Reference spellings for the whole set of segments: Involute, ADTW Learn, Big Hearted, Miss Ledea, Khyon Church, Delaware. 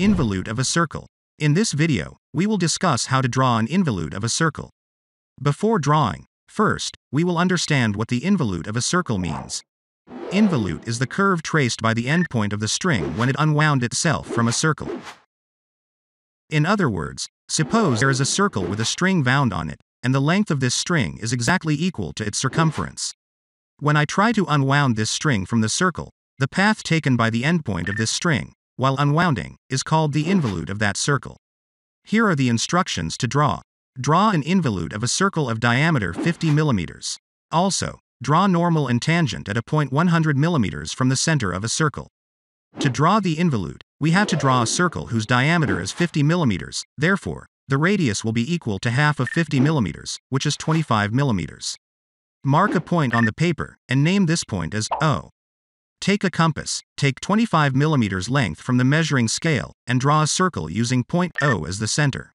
involute of a circle. In this video, we will discuss how to draw an involute of a circle. Before drawing, first, we will understand what the involute of a circle means. Involute is the curve traced by the endpoint of the string when it unwound itself from a circle. In other words, suppose there is a circle with a string wound on it, and the length of this string is exactly equal to its circumference. When I try to unwound this string from the circle, the path taken by the endpoint of this string, while unwounding, is called the involute of that circle. Here are the instructions to draw. Draw an involute of a circle of diameter 50 millimeters. Also, draw normal and tangent at a point 100 millimeters from the center of a circle. To draw the involute, we have to draw a circle whose diameter is 50 millimeters, therefore, the radius will be equal to half of 50 millimeters, which is 25 millimeters. Mark a point on the paper, and name this point as O. Take a compass, take 25 millimeters length from the measuring scale, and draw a circle using point O as the center.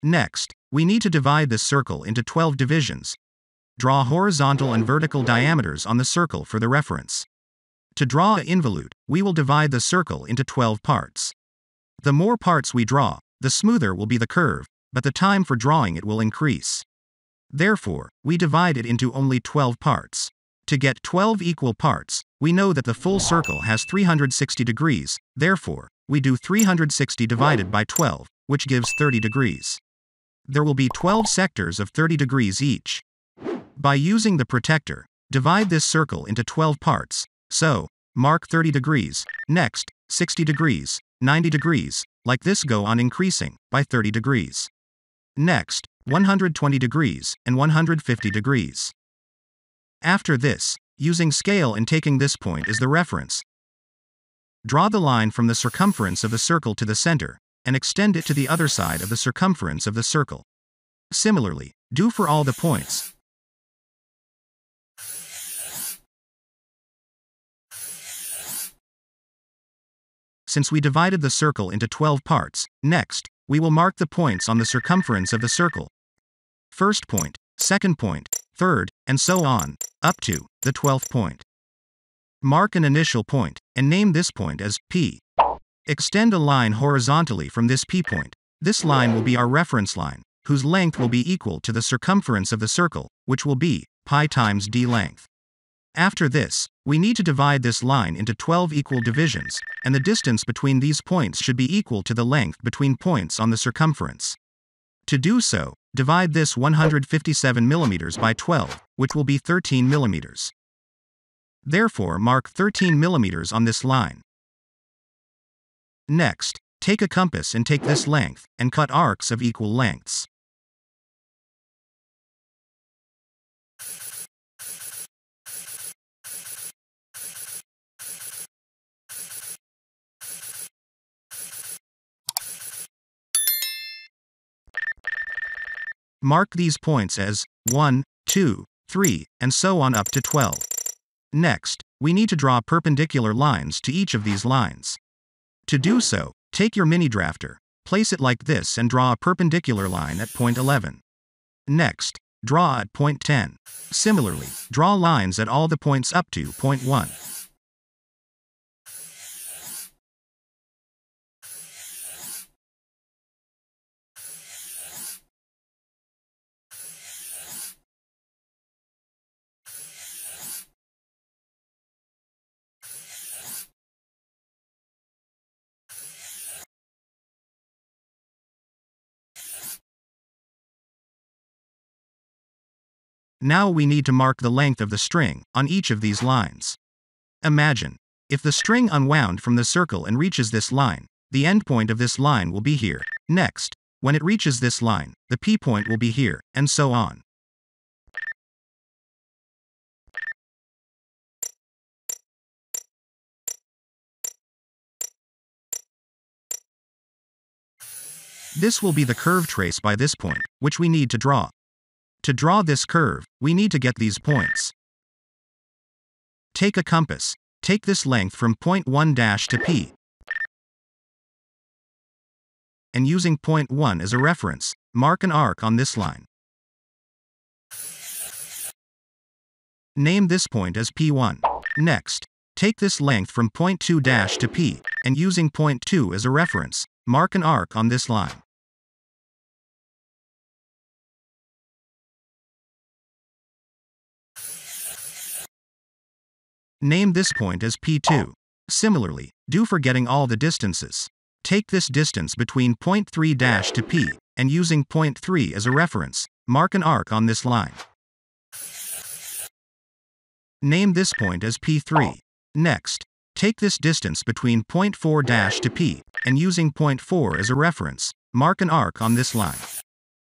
Next, we need to divide this circle into 12 divisions. Draw horizontal and vertical diameters on the circle for the reference. To draw an involute, we will divide the circle into 12 parts. The more parts we draw, the smoother will be the curve, but the time for drawing it will increase. Therefore, we divide it into only 12 parts. To get 12 equal parts, we know that the full circle has 360 degrees, therefore, we do 360 divided by 12, which gives 30 degrees. There will be 12 sectors of 30 degrees each. By using the protector, divide this circle into 12 parts, so, mark 30 degrees, next, 60 degrees, 90 degrees, like this go on increasing, by 30 degrees. Next, 120 degrees, and 150 degrees. After this, using scale and taking this point as the reference, draw the line from the circumference of the circle to the center, and extend it to the other side of the circumference of the circle. Similarly, do for all the points. Since we divided the circle into 12 parts, next, we will mark the points on the circumference of the circle. First point, second point, third, and so on, up to the 12th point. Mark an initial point, and name this point as P. Extend a line horizontally from this P point. This line will be our reference line, whose length will be equal to the circumference of the circle, which will be pi times d length. After this, we need to divide this line into 12 equal divisions, and the distance between these points should be equal to the length between points on the circumference. To do so, divide this 157 millimeters by 12, which will be 13 millimeters. Therefore, mark 13 millimeters on this line. Next, take a compass and take this length, and cut arcs of equal lengths. Mark these points as 1, 2, 3, and so on up to 12. Next, we need to draw perpendicular lines to each of these lines. To do so, take your mini drafter, place it like this and draw a perpendicular line at point 11. Next, draw at point 10. Similarly, draw lines at all the points up to point 1. Now we need to mark the length of the string on each of these lines. Imagine, if the string unwound from the circle and reaches this line, the endpoint of this line will be here. Next, when it reaches this line, the P point will be here, and so on. This will be the curve trace by this point, which we need to draw. To draw this curve, we need to get these points. Take a compass. Take this length from point 1 to P. And using point 1 as a reference, mark an arc on this line. Name this point as P1. Next, take this length from point 2 to P, and using point 2 as a reference, mark an arc on this line. Name this point as P2. Similarly, do for getting all the distances. Take this distance between point 3 dash to P, and using point 3 as a reference, mark an arc on this line. Name this point as P3. Next, take this distance between point 4 dash to P, and using point 4 as a reference, mark an arc on this line.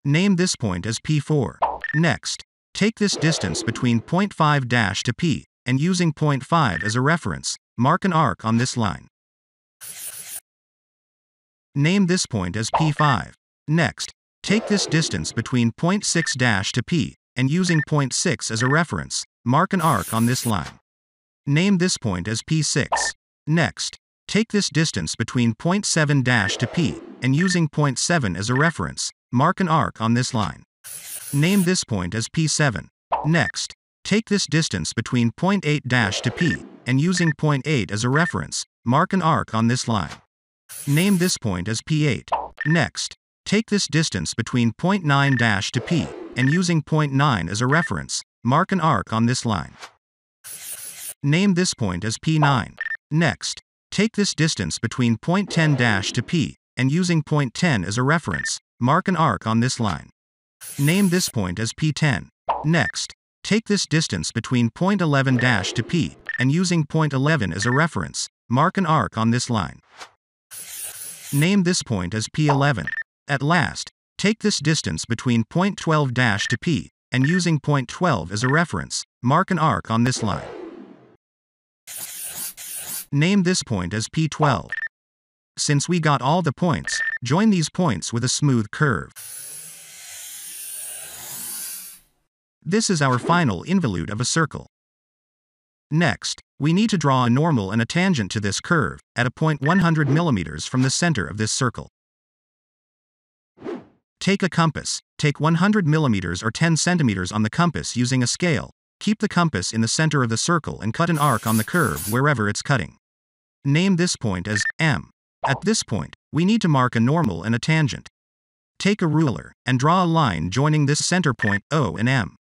Name this point as P4. Next, take this distance between point 5 dash to P, and using point 5 as a reference, mark an arc on this line. Name this point as P5. Next, take this distance between point 6 dash to P, and using point 6 as a reference, mark an arc on this line. Name this point as P6. Next, take this distance between point 7 dash to P, and using point 7 as a reference, mark an arc on this line. Name this point as P7. Next, take this distance between point 8 dash to P, and using point 8 as a reference, mark an arc on this line. Name this point as P8. Next, take this distance between point 9 dash to P, and using point 9 as a reference, mark an arc on this line. Name this point as P9. Next, take this distance between point 10 dash to P, and using point 10 as a reference, mark an arc on this line. Name this point as P10. Next, take this distance between point 11 dash to P, and using point 11 as a reference, mark an arc on this line. Name this point as P11. At last, take this distance between point 12 dash to P, and using point 12 as a reference, mark an arc on this line. Name this point as P12. Since we got all the points, join these points with a smooth curve. This is our final involute of a circle. Next, we need to draw a normal and a tangent to this curve, at a point 100 millimeters from the center of this circle. Take a compass, take 100 millimeters or 10 centimeters on the compass using a scale, keep the compass in the center of the circle and cut an arc on the curve wherever it's cutting. Name this point as M. At this point, we need to mark a normal and a tangent. Take a ruler, and draw a line joining this center point, O and M.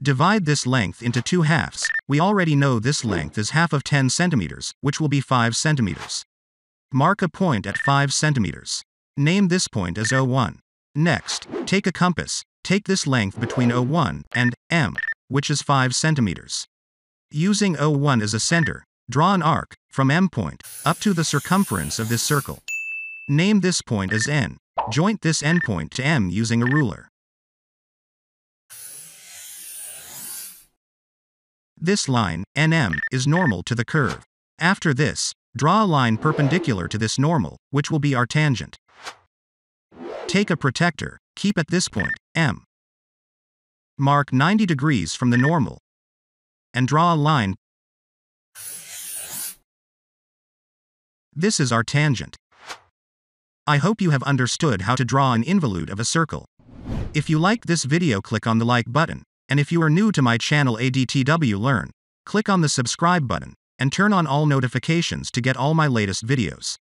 Divide this length into 2 halves. We already know this length is half of 10 centimeters, which will be 5 centimeters. Mark a point at 5 centimeters. Name this point as O1. Next, take a compass, take this length between O1 and M, which is 5 centimeters. Using O1 as a center, draw an arc, from M point, up to the circumference of this circle. Name this point as N. Joint this N point to M using a ruler. This line, NM, is normal to the curve. After this, draw a line perpendicular to this normal, which will be our tangent. Take a protector, keep at this point, M. Mark 90 degrees from the normal, and draw a line. This is our tangent. I hope you have understood how to draw an involute of a circle. If you liked this video, click on the like button, and if you are new to my channel ADTW Learn, click on the subscribe button, and turn on all notifications to get all my latest videos.